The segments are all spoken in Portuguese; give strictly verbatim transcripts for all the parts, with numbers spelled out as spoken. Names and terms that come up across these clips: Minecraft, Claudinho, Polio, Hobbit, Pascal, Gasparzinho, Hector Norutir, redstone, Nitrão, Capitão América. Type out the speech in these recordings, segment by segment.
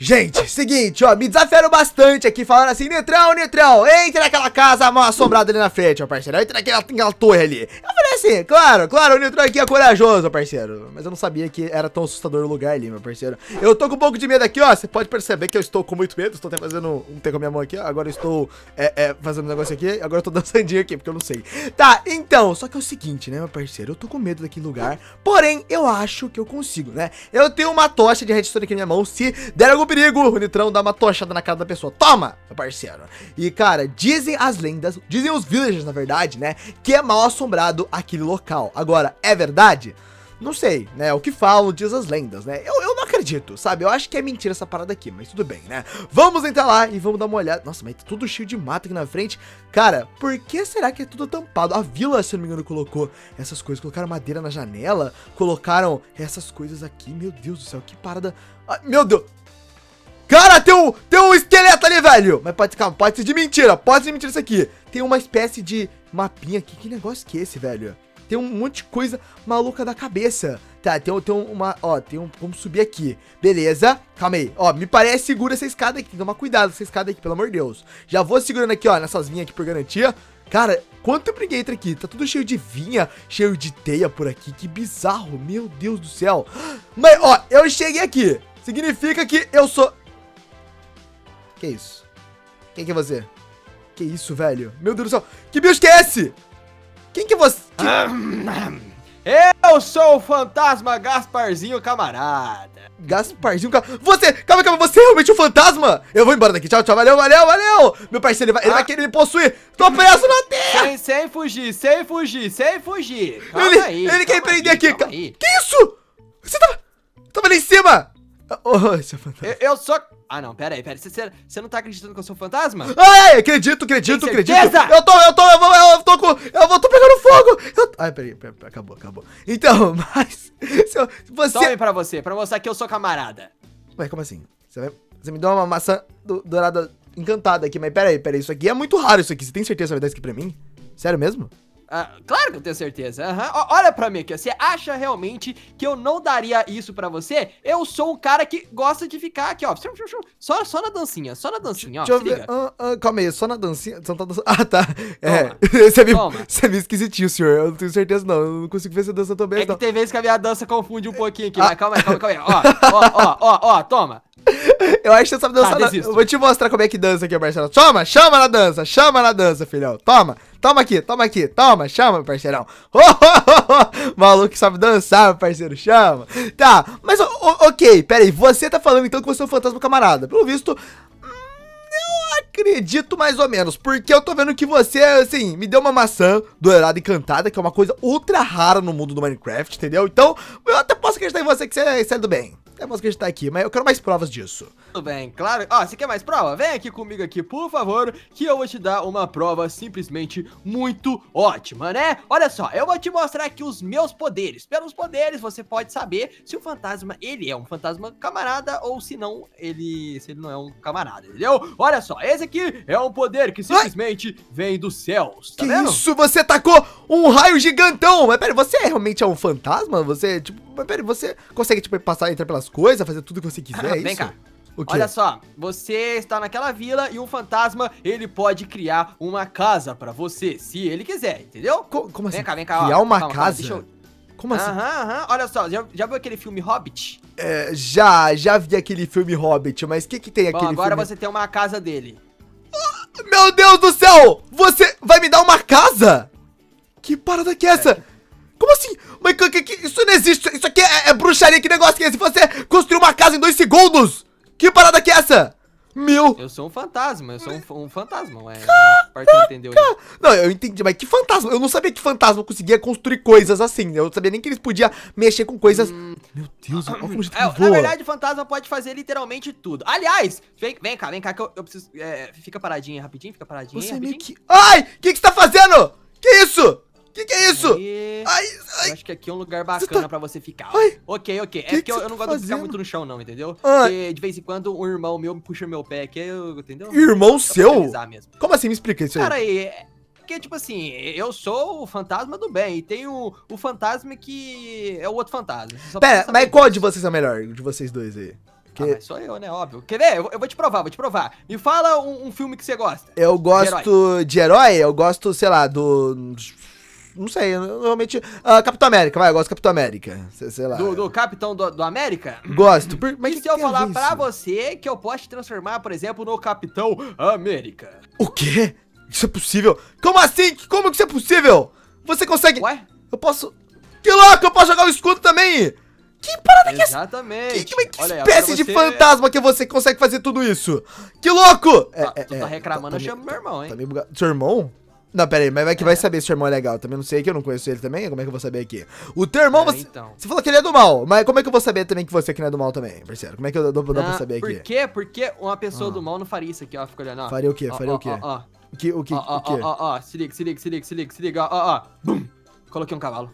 Gente, seguinte, ó, me desafiaram bastante aqui, falando assim, Nitrão, Nitrão, entra naquela casa mal assombrada ali na frente, ó, parceiro, entra naquela, naquela torre ali. Eu falei assim, claro, claro, o Nitrão aqui é corajoso, parceiro, mas eu não sabia que era tão assustador o lugar ali, meu parceiro. Eu tô com um pouco de medo aqui, ó, você pode perceber que eu estou com muito medo, estou até fazendo um T com a minha mão aqui, ó, agora eu estou é, é, fazendo um negócio aqui, agora eu tô dançandinho aqui, porque eu não sei. Tá, então, só que é o seguinte, né, meu parceiro, eu tô com medo daquele lugar, porém, eu acho que eu consigo, né, eu tenho uma tocha de redstone aqui na minha mão, se der algum perigo, o Nitrão dá uma tochada na cara da pessoa. Toma, meu parceiro. E, cara, dizem as lendas, dizem os villagers, na verdade, né, que é mal assombrado aquele local. Agora, é verdade? Não sei, né, o que falam diz as lendas, né. Eu, eu não acredito, sabe, eu acho que é mentira essa parada aqui, mas tudo bem, né. Vamos entrar lá e vamos dar uma olhada. Nossa, mas tá tudo cheio de mato aqui na frente. Cara, por que será que é tudo tampado? A vila, se eu não me engano, colocou essas coisas, colocaram madeira na janela, colocaram essas coisas aqui. Meu Deus do céu, que parada. Ai, meu Deus. Cara, tem um, tem um esqueleto ali, velho. Mas pode, calma, pode ser de mentira, pode ser de mentira isso aqui. Tem uma espécie de mapinha aqui. Que negócio que é esse, velho? Tem um monte de coisa maluca da cabeça. Tá, tem, tem uma, ó, tem um, vamos subir aqui. Beleza, calma aí. Ó, me parece segura essa escada aqui, tem que tomar cuidado com essa escada aqui, pelo amor de Deus. Já vou segurando aqui, ó, nessas vinhas aqui por garantia. Cara, quanto ninguém entra aqui? Tá tudo cheio de vinha, cheio de teia por aqui. Que bizarro, meu Deus do céu. Mas, ó, eu cheguei aqui. Significa que eu sou... Que isso? Quem que é você? Que isso, velho? Meu Deus do céu! Que bicho que é esse? Quem que é você? Que... Eu sou o fantasma Gasparzinho, camarada. Gasparzinho, camarada. Você, calma, calma, você é realmente um fantasma? Eu vou embora daqui, tchau, tchau, valeu, valeu, valeu. Meu parceiro, ele vai, ah. ele vai querer me possuir. Tô preso na terra. Sem, sem fugir, sem fugir, sem fugir. Calma ele aí, ele quer prender aqui. Calma aí. Que isso? Você tava, tava lá em cima. Oh, seu fantasma. Eu, eu sou... Ah, não, pera aí, pera aí. Você, você não tá acreditando que eu sou fantasma? Ai, acredito, acredito, acredito. Eu tô, eu tô, eu vou, eu tô com... Eu vou, tô pegando fogo. Eu... Ai, peraí, peraí, peraí, acabou, acabou. Então, mas... Eu, você... Tome pra você, pra mostrar que eu sou camarada. Ué, como assim? Você, vai... você me deu uma maçã do, dourada encantada aqui, mas pera aí, pera aí. Isso aqui é muito raro, isso aqui. Você tem certeza que vai dar isso aqui pra mim? Sério mesmo? Ah, claro que eu tenho certeza. Uhum. Olha pra mim aqui. Você acha realmente que eu não daria isso pra você? Eu sou um cara que gosta de ficar aqui, ó. Só, só na dancinha, só na dancinha, ó. Deixa eu ver. Uh, uh, calma aí, só na dancinha. Só na dancinha. Ah, tá. É. Você é meio, você é meio esquisitinho, senhor. Eu não tenho certeza, não. Eu não consigo ver você dança também. É que tem vezes que a minha dança confunde um pouquinho aqui. Ah. Mas calma aí, calma aí, calma aí. Ó, ó, ó, ó, ó, toma. Eu acho que você sabe dançar. Tá, na... Eu vou te mostrar como é que dança aqui, Marcelo. Toma, chama na dança, chama na dança, filhão. Toma, toma aqui, toma aqui, toma, chama, parceirão. Oh, oh, oh, oh. Maluco que sabe dançar, parceiro, chama. Tá, mas oh, ok, pera aí. Você tá falando então que você é um fantasma camarada. Pelo visto, eu acredito mais ou menos, porque eu tô vendo que você, assim, me deu uma maçã dourada encantada, que é uma coisa ultra rara no mundo do Minecraft, entendeu? Então, eu até posso acreditar em você que você é do bem. Eu posso acreditar aqui, mas eu quero mais provas disso. Tudo bem, claro. Ó, você quer mais prova? Vem aqui comigo aqui, por favor, que eu vou te dar uma prova simplesmente muito ótima, né? Olha só, eu vou te mostrar aqui os meus poderes. Pelos poderes, você pode saber se o fantasma, ele é um fantasma camarada ou se não, ele... se ele não é um camarada, entendeu? Olha só, esse aqui é um poder que simplesmente Ai. vem dos céus, tá que vendo? Isso, você tacou um raio gigantão. Mas pera, você realmente é um fantasma? Você, tipo... Mas peraí, você consegue, tipo, passar, entrar pelas coisas, fazer tudo que você quiser, é Vem isso? cá. O quê? Olha só, você está naquela vila e um fantasma, ele pode criar uma casa pra você, se ele quiser, entendeu? Co como assim? Vem cá, vem cá. Criar ó, uma calma, casa? Calma, eu... Como assim? Aham, aham. Olha só, já, já viu aquele filme Hobbit? É, já, já vi aquele filme Hobbit, mas o que que tem aquele Bom, agora filme? Você tem uma casa dele. Ah, meu Deus do céu! Você vai me dar uma casa? Que parada que é essa? É que... Como assim? Mas que, que, isso não existe, isso aqui é, é bruxaria, que negócio que é esse? Você construiu uma casa em dois segundos? Que parada que é essa? Meu... Eu sou um fantasma, eu sou um, um fantasma, ué. A parte não entendeu isso. Não, eu entendi, mas que fantasma? Eu não sabia que fantasma conseguia construir coisas assim, eu não sabia nem que eles podiam mexer com coisas... Hum. Meu Deus, olha como que voa. Na verdade, fantasma pode fazer literalmente tudo. Aliás, vem, vem cá, vem cá que eu, eu preciso... É, fica paradinha rapidinho, fica paradinha Você rapidinho. meio que... Ai, o que, que você tá fazendo? Que isso? Que que é isso? Aí, ai, ai, eu acho que aqui é um lugar bacana tá... pra você ficar. Ai, ok, ok. Que é porque eu, eu não gosto tá de ficar muito no chão, não, entendeu? Ah. Porque de vez em quando um irmão meu puxa meu pé aqui, eu, entendeu? Irmão eu seu? Mesmo. Como assim? Me explica isso aí. Cara, aí, porque tipo assim, eu sou o fantasma do bem e tem o, o fantasma que é o outro fantasma. Pera, mas qual de vocês é o melhor? De vocês dois aí? Que... Ah, mas sou eu, né? Óbvio. Quer ver? Eu, eu vou te provar, vou te provar. Me fala um, um filme que você gosta. Eu gosto de herói? Eu gosto, sei lá, do... Não sei, eu realmente... Uh, Capitão América, vai, eu gosto do Capitão América. Sei, sei lá. Do, do Capitão do, do América? Gosto. Por, mas e que se que eu falar é pra você que eu posso te transformar, por exemplo, no Capitão América? O quê? Isso é possível? Como assim? Como que isso é possível? Você consegue... Ué? Eu posso... Que louco, eu posso jogar o escudo também! Que parada que é essa? Exatamente. Que, que, que olha, espécie de você... fantasma que você consegue fazer tudo isso? Que louco! É, ah, é, tu tá reclamando, é, tá, eu chamo meu irmão, hein? Tá meio bugado. Seu irmão? Não, pera aí, mas vai que é. vai saber se seu irmão é legal. Também não sei, que eu não conheço ele também. Como é que eu vou saber aqui? O teu irmão, é, você, então. você falou que ele é do mal. Mas como é que eu vou saber também que você aqui não é do mal também, parceiro? Como é que eu dou, dou não, pra saber por aqui? Por quê? Porque uma pessoa ah. do mal não faria isso aqui, ó. Fica olhando, ó. Faria o quê? Faria oh, o quê? Ó, ó, ó. O que, o que, ó, ó, o quê? Ó, ó, ó. Se liga, se liga, se liga, se liga, se liga, ó, ó, ó. Bum! Coloquei um cavalo.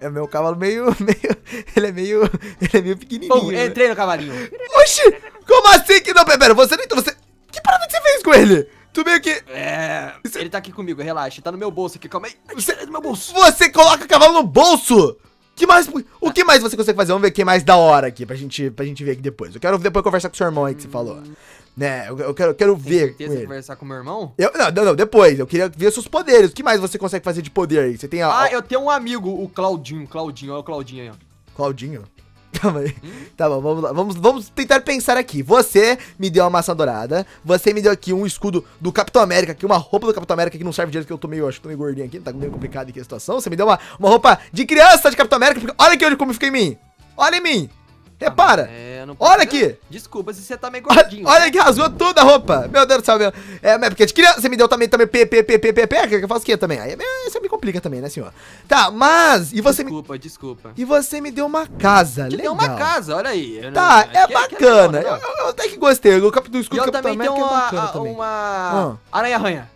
É, meu cavalo meio, meio, ele é meio, ele é meio pequenininho. Bom, entrei né? no cavalinho. Oxi, como assim que não, pera, você nem, você, que parada que você fez com ele? Tu meio que... É, você... ele tá aqui comigo, relaxa, tá no meu bolso aqui, calma aí. Você é do meu bolso. Você coloca o cavalo no bolso? Que mais, o que mais você consegue fazer? Vamos ver quem é mais da hora aqui, pra gente, pra gente ver aqui depois. Eu quero depois conversar com o seu irmão aí que você falou. Né, eu, eu quero, eu quero Tem ver certeza com ele. conversar com meu irmão? Eu, não, não, não, depois. Eu queria ver seus poderes. O que mais você consegue fazer de poder aí? Você tem a, a... Ah, eu tenho um amigo, o Claudinho, Claudinho, olha o Claudinho aí, ó. Claudinho? Calma aí. Hum? Tá bom, vamos lá. Vamos, vamos tentar pensar aqui. Você me deu uma maçã dourada. Você me deu aqui um escudo do Capitão América, aqui, uma roupa do Capitão América que não serve de jeito que eu tô meio, acho que tô meio gordinho aqui, tá meio complicado aqui a situação. Você me deu uma, uma roupa de criança de Capitão América. Porque olha aqui onde como fica em mim. Olha em mim. Repara! Ah, é, olha aqui! Desculpa se você tá meio gordinho. Olha, olha que rasgou toda a roupa! Meu Deus do céu, meu. É, mas porque de criança você me deu também, também P P P P P P, que eu faço o quê também? Aí você me complica também, né, senhor? Tá, mas. E você desculpa, me... desculpa. E você me deu uma casa, né? Te legal. deu uma casa, olha aí. Eu tá, não, é que, bacana. Que é bom, eu, eu até que gostei. O Capitão Escudo do Capitão América é bacana a, também. Uma. Ah. Aranha-ranha.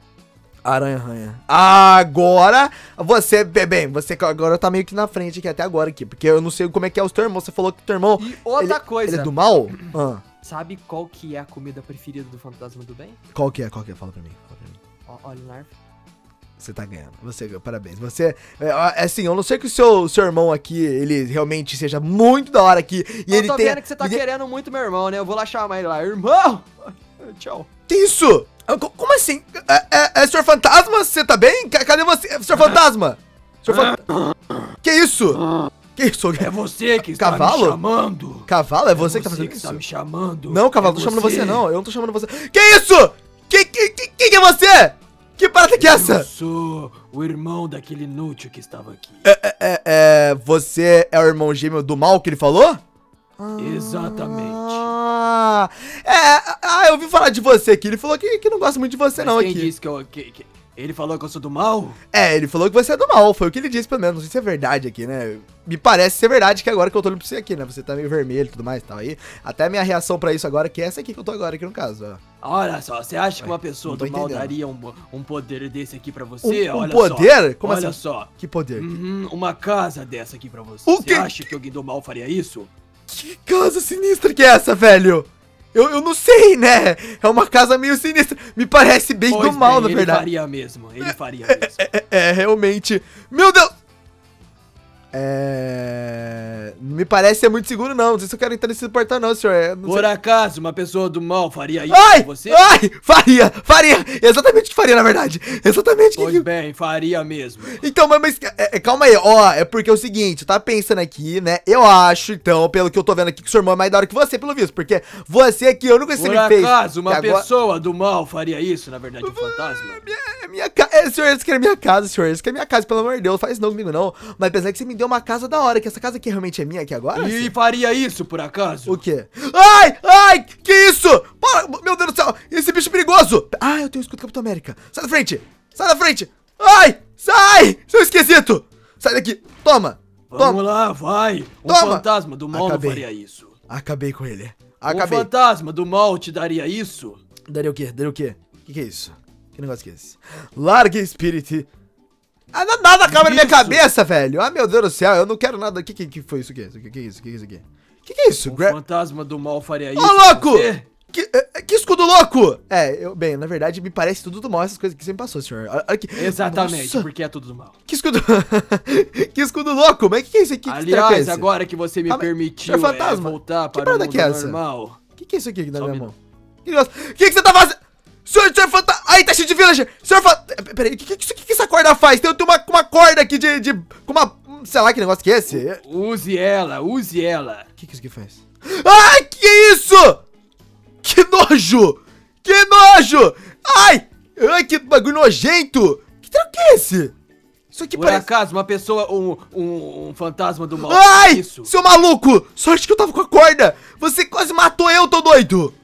Aranha-ranha. Agora você, bem, você agora tá meio que na frente aqui, até agora aqui, porque eu não sei como é que é o teu irmão. Você falou que o teu irmão... E outra ele, coisa. Ele é do mal? ah. Sabe qual que é a comida preferida do fantasma do bem? Qual que é? Qual que é? Fala pra mim. Fala pra mim. Ó, olha o larva. Você tá ganhando. Você ganhou. Parabéns. Você, é, assim, eu não sei que o seu, seu irmão aqui, ele realmente seja muito da hora aqui. E eu ele tô vendo tem, que você tá ele... querendo muito meu irmão, né? Eu vou lá chamar ele lá. Irmão! Tchau. Que isso? Como assim? É, é, é senhor fantasma? Você tá bem? Cadê você? Senhor fantasma? Senhor fantasma? Que isso? Que isso? É você que está cavalo? me chamando. Cavalo? É você, é você que tá fazendo que isso? Tá me chamando. Não, cavalo, é não tô chamando você não. Eu não tô chamando você. Que isso? Que, que, que, que é você? Que parada que é essa? Eu sou o irmão daquele inútil que estava aqui. É, é, é, é, você é o irmão gêmeo do mal que ele falou? Exatamente. Ah, é, ah, eu ouvi falar de você aqui. Ele falou que, que não gosta muito de você, mas não. Quem aqui. Disse que, eu, que, que ele falou que eu sou do mal? É, ele falou que você é do mal. Foi o que ele disse, pelo menos. Não sei se é verdade aqui, né? Me parece ser verdade que agora que eu tô olhando pra você aqui, né? Você tá meio vermelho e tudo mais, tá aí. Até a minha reação pra isso agora, que é essa aqui que eu tô agora aqui no caso, ó. Olha só, você acha que uma pessoa do mal daria um, um poder desse aqui pra você? Um, um olha poder? Só. Como Olha assim? só. Que poder? Uhum, uma casa dessa aqui pra você. Você acha que alguém do mal faria isso? Que casa sinistra que é essa, velho? Eu, eu não sei, né? É uma casa meio sinistra. Me parece bem pois do mal, bem, na verdade. Ele faria mesmo, ele é, faria é, mesmo. É, é, é, realmente. Meu Deus! É... Não me parece ser muito seguro, não. Não sei se eu quero entrar nesse portal, não, senhor. Não Por sei... acaso, uma pessoa do mal faria isso ai, com você? Ai! Faria! Faria! Exatamente o que faria, na verdade. Exatamente o que... Pois bem, faria mesmo. Então, mas... mas é, calma aí, ó. É porque é o seguinte, eu tava pensando aqui, né? Eu acho, então, pelo que eu tô vendo aqui, que o seu irmão é mais da hora que você, pelo visto. Porque você aqui, eu nunca sei me fez... Por acaso, uma agora... pessoa do mal faria isso, na verdade, um fantasma? Minha, minha ca... é, senhor, isso que é minha casa, senhor. Isso que é minha casa, pelo amor de Deus. Faz não comigo, não. Mas apesar que você me deu uma casa da hora, que essa casa aqui realmente é minha aqui agora? E assim? faria isso, por acaso? O quê? Ai! Ai! Que isso? Para, meu Deus do céu! Esse bicho é perigoso! Ai, eu tenho o escudo do Capitão América! Sai da frente! Sai da frente! Ai! Sai! Seu esquisito! Sai daqui! Toma! Vamos Toma. lá, vai! Toma. O fantasma do mal Acabei. não faria isso. Acabei com ele. Acabei. O fantasma do mal te daria isso? Daria o quê? Daria o quê? O que, que é isso? Que negócio que é esse? Larga, espírito! Ah, não, nada acaba na minha cabeça, velho. Ah, meu Deus do céu, eu não quero nada. O que, que, que foi isso aqui? O que, que é isso? O que, que é isso aqui? O que, que é isso? O Gra fantasma do mal faria isso. Ô, louco! Que, que, que escudo louco! É, eu, bem, na verdade, me parece tudo do mal essas coisas que você me passou, senhor. Olha aqui. Exatamente, nossa, porque é tudo do mal. Que escudo... que escudo louco! Mas o que, que é isso aqui? Aliás, que agora que você me ah, permitiu é fantasma. É, voltar para que o mundo que é normal... O que, que é isso aqui que dá na minha mão? O que, que, que você tá fazendo? Senhor, senhor fantasma... Ai, tá cheio de villager! Senhor fantasma... Peraí, o que, que, que, que essa corda faz? Tem, tem uma, uma corda aqui de, de... Com uma... Sei lá que negócio que é esse. U use ela, use ela. O que, que isso aqui faz? Ai, que isso? Que nojo! Que nojo! Ai! Ai, que bagulho nojento! Que troco que é esse? Isso aqui Por parece... acaso, uma pessoa, um, um, um fantasma do mal. Ai! Isso. Seu maluco! Sorte que eu tava com a corda! Você quase matou eu, tô doido!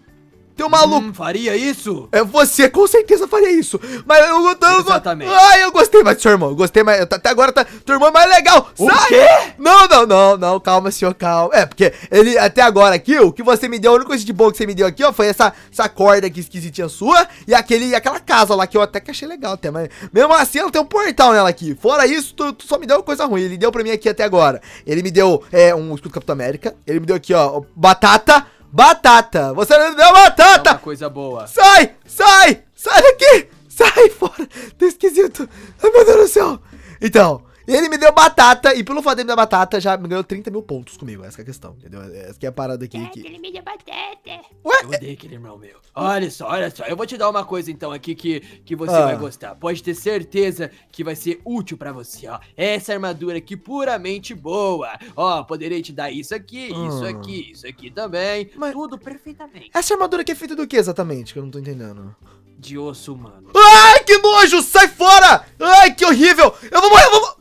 Teu maluco! Hum, faria isso? É você, com certeza faria isso. Mas eu não... Exatamente. Ai, eu gostei mais do seu irmão. Gostei mais... Até agora tá... Teu irmão é mais legal. O Sai! Quê? Não, não, não, não. Calma, senhor, calma. É, porque ele... Até agora aqui, o que você me deu, a única coisa de bom que você me deu aqui, ó, foi essa, essa corda aqui esquisitinha sua e aquele, aquela casa lá, que eu até que achei legal até, mas... Mesmo assim, eu tenho um portal nela aqui. Fora isso, tu, tu só me deu coisa ruim. Ele deu pra mim aqui até agora. Ele me deu, é, um escudo do Capitão América. Ele me deu aqui, ó, batata... Batata! Você não deu batata! É uma coisa boa. Sai! Sai! Sai daqui! Sai fora! Tá esquisito! Ai, meu Deus do céu! Então, ele me deu batata e pelo fato de me dar batata já me ganhou trinta mil pontos comigo. Essa que é a questão, entendeu? Essa que é a parada aqui. É, que... Ele me deu batata! Ué? Eu odeio aquele irmão meu. Olha só, olha só. Eu vou te dar uma coisa então aqui que, que você ah. vai gostar. Pode ter certeza que vai ser útil pra você, ó. Essa armadura aqui puramente boa. Ó, poderei te dar isso aqui, hum. isso aqui, isso aqui também. Mas... Tudo perfeitamente. Essa armadura aqui é feita do que exatamente? Que eu não tô entendendo. De osso humano. Ai, que nojo! Sai fora! Ai, que horrível! Eu vou morrer, eu vou...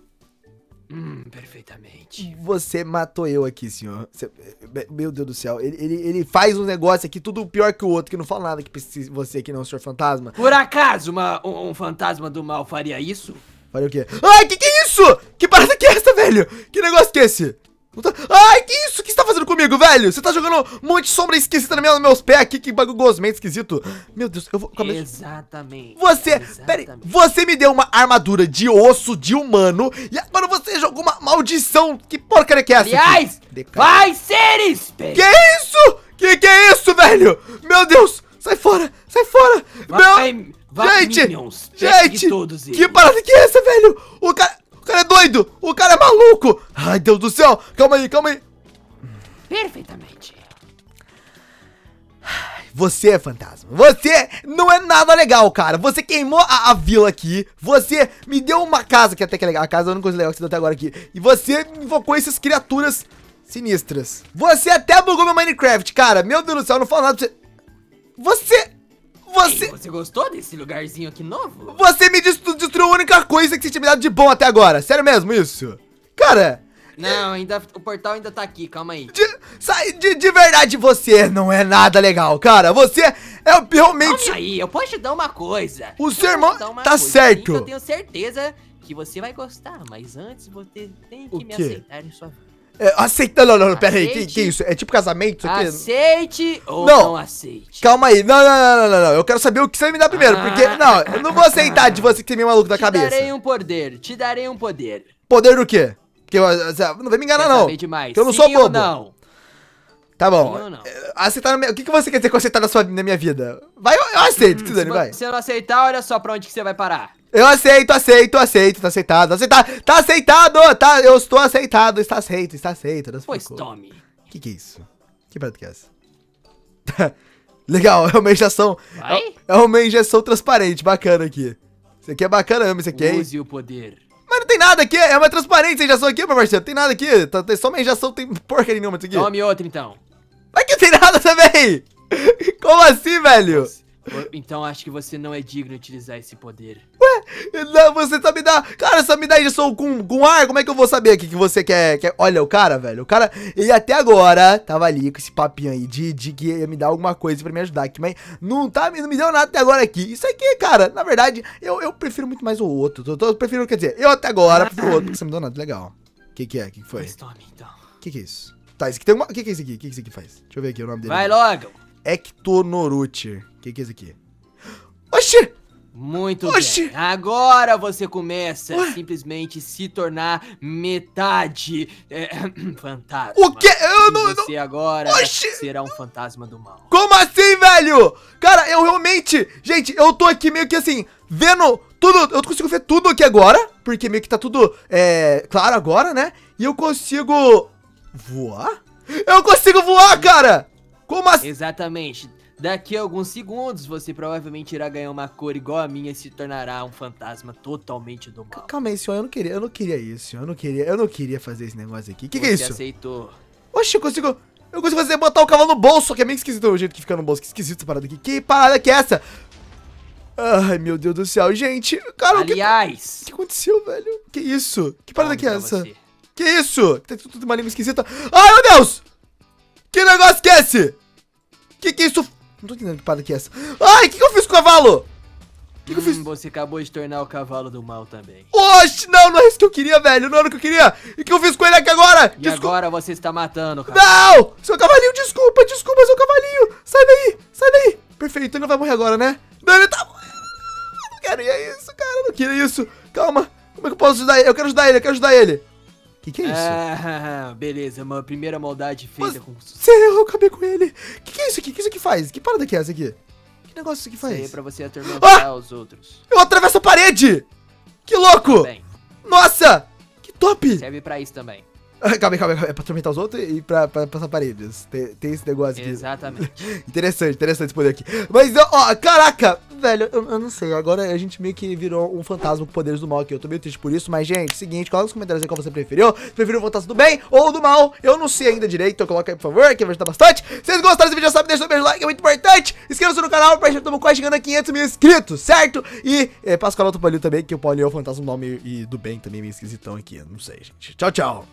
Hum, perfeitamente. Você matou eu aqui, senhor. Você... Meu Deus do céu. Ele, ele, ele faz um negócio aqui, tudo pior que o outro, que não fala nada que precisa você aqui não, senhor fantasma. Por acaso uma, um, um fantasma do mal faria isso? Faria o quê? Ai, que que é isso? Que parada que é essa, velho? Que negócio que é esse? Tá... Ai, que isso? O que você tá fazendo comigo, velho? Você tá jogando um monte de sombra esquisita no meu, nos meus pés aqui, que bagulho gosmento esquisito. Meu Deus, eu vou... Exatamente. Você... Exatamente. Peraí, você me deu uma armadura de osso de humano e agora você jogou uma maldição. Que porcaria que é essa? Aliás, vai ser espelho. Que isso? Que que é isso, velho? Meu Deus, sai fora, sai fora. Vai, meu... vai, gente, minions, gente, todos que eles. Parada que é essa, velho? O cara... O cara é doido! O cara é maluco! Ai, Deus do céu! Calma aí, calma aí! Perfeitamente. Você é fantasma. Você não é nada legal, cara. Você queimou a, a vila aqui. Você me deu uma casa, que até que é legal. A casa é a única coisa legal que você deu até agora aqui. E você invocou essas criaturas sinistras. Você até bugou meu Minecraft, cara. Meu Deus do céu, eu não falo nada pra você. Você... Você... Ei, você gostou desse lugarzinho aqui novo? Você me destru destruiu a única coisa que você tinha me dado de bom até agora. Sério mesmo isso? Cara... Não, ainda, o portal ainda tá aqui, calma aí. De, sai, de, de verdade, você não é nada legal, cara. Você é realmente... Calma aí, eu posso te dar uma coisa. O seu irmão tá certo. Eu tenho certeza que você vai gostar, mas antes você tem que me aceitar em sua vida. É, aceita, não, não, não, pera aí, que, que isso? É tipo casamento isso aqui? Aceite ou não, não aceite? Calma aí, não, não, não, não, não, eu quero saber o que você me dá primeiro, ah, porque, não, eu não vou aceitar de você que tem meio maluco da cabeça. Te darei um poder, te darei um poder. Poder do quê? Que eu, não vem me enganar não, demais. Que eu não Sim sou bobo. Não? Tá bom, não, não. Aceitar na minha... O que, que você quer dizer com aceitar na, sua, na minha vida? Vai, eu, eu aceito, hum, que se dane, vai. Se eu não aceitar, olha só pra onde que você vai parar. Eu aceito, aceito, aceito, tá aceitado, aceitado, tá aceitado, tá, eu estou aceitado, está aceito, está aceito. Pois tome. Que que é isso? Que prato que é essa? Legal, é uma injeção, é, é uma injeção transparente, bacana aqui. Isso aqui é bacana mesmo, isso aqui é... Use o poder. Mas não tem nada aqui, é uma transparente injeção aqui, meu parceiro, não tem nada aqui, tá, tem só uma injeção, tem porca nenhuma isso aqui. Tome outra então. Mas que não tem nada também? Como assim, velho? Nossa. Então acho que você não é digno de utilizar esse poder. Ué, não, você só me dá... Cara, só me dá injeção com, com ar, como é que eu vou saber o que, que você quer, quer... Olha, o cara, velho, o cara... Ele até agora tava ali com esse papinho aí de, de que ia me dar alguma coisa pra me ajudar aqui. Mas não, tá, não me deu nada até agora aqui. Isso aqui, cara, na verdade, eu, eu prefiro muito mais o outro. Eu, eu prefiro, quer dizer, eu até agora prefiro o outro, porque você me deu nada, legal. O que que é? O que que foi? O que que é isso? Tá, isso aqui tem uma... O que que é isso aqui? O que que isso aqui faz? Deixa eu ver aqui o nome dele. Vai logo! Hector Norutir. O que, que é isso aqui? Oxi! Muito Oxi. Bem, agora você começa Ué? A simplesmente se tornar metade é, fantasma. O quê? Eu não, você não... agora Oxi. Será um fantasma do mal. Como assim, velho? Cara, eu realmente... Gente, eu tô aqui meio que assim, vendo tudo... Eu consigo ver tudo aqui agora, porque meio que tá tudo é, claro agora, né? E eu consigo... Voar? Eu consigo voar, cara! Como assim? Exatamente. Daqui a alguns segundos, você provavelmente irá ganhar uma cor igual a minha e se tornará um fantasma totalmente do mal. Calma aí, senhor, eu não queria, eu não queria isso, eu não queria, eu não queria fazer esse negócio aqui. Que que é isso? Você aceitou. Oxe, eu consigo, eu consigo fazer, botar o cavalo no bolso, que é meio esquisito o jeito que fica no bolso, que esquisito essa parada aqui. Que parada que é essa? Ai, meu Deus do céu, gente, cara, aliás, o que, que aconteceu, velho? Que isso? Que parada que é essa? Você. Que isso? Tem tudo uma língua esquisita. Ai, meu Deus! Que negócio que é esse? Que que isso... Não tô entendendo que parada que é essa. Ai, o que, que eu fiz com o cavalo? Que que hum, eu fiz? Você acabou de tornar o cavalo do mal também. Oxe, não, não é isso que eu queria, velho. Não era o que eu queria. E o que eu fiz com ele aqui agora? E Descul... agora você está matando o cavalo. Não! Seu cavalinho, desculpa, desculpa, seu cavalinho. Sai daí, sai daí. Perfeito, ele não vai morrer agora, né? Não, ele tá... Eu não queria isso, cara. Eu não queria isso. Calma. Como é que eu posso ajudar ele? Eu quero ajudar ele, eu quero ajudar ele. Que que é isso? Ah, beleza, uma primeira maldade feita com sucesso. Eu acabei com ele. Que que é isso aqui? Que isso aqui faz? Que parada que é essa aqui? Que negócio isso aqui faz? Isso aí é pra você atormentar ah! os outros. Eu atravesso a parede! Que louco! Também. Nossa! Que top! Serve pra isso também. Ah, calma aí, calma aí. É pra atormentar os outros e pra, pra passar paredes. Tem, tem esse negócio aqui. Exatamente. Interessante, interessante esse poder aqui. Mas, ó, caraca! Velho, eu, eu não sei, agora a gente meio que virou um fantasma com poderes do mal aqui. Eu tô meio triste por isso, mas, gente, seguinte, coloca nos comentários aí qual você preferiu. Você preferiu o fantasma do bem ou do mal? Eu não sei ainda direito, então coloca aí, por favor, que vai ajudar bastante. Se vocês gostaram desse vídeo, já sabe, deixa o beijo like, é muito importante. Inscreva-se no canal, pra gente estamos quase chegando a quinhentos mil inscritos, certo? E é, Pascal do Polio também, que o Polio é o fantasma do mal e do bem também, meio esquisitão aqui, eu não sei, gente. Tchau, tchau.